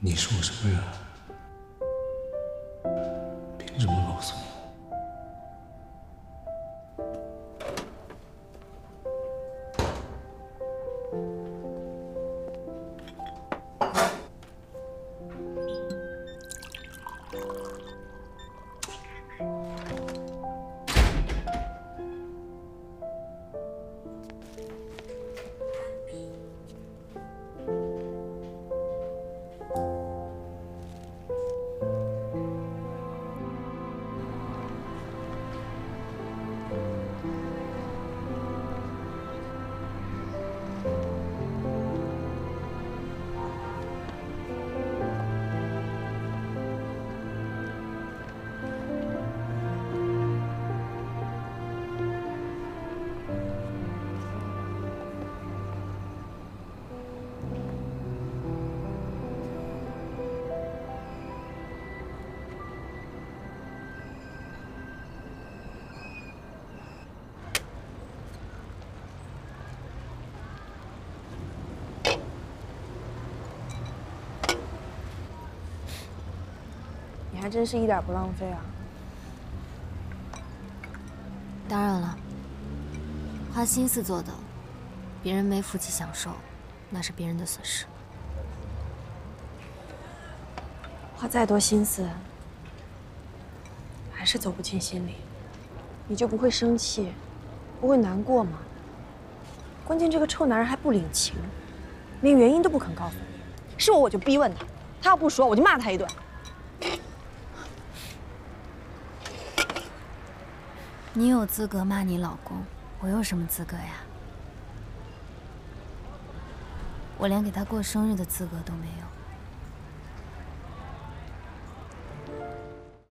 你是我什么人？凭什么告诉我？ 你还真是一点不浪费啊！当然了，花心思做的，别人没福气享受，那是别人的损失。花再多心思，还是走不进心里，你就不会生气，不会难过吗？关键这个臭男人还不领情，连原因都不肯告诉你。是我就逼问他，他要不说我就骂他一顿。 你有资格骂你老公，我有什么资格呀？我连给他过生日的资格都没有。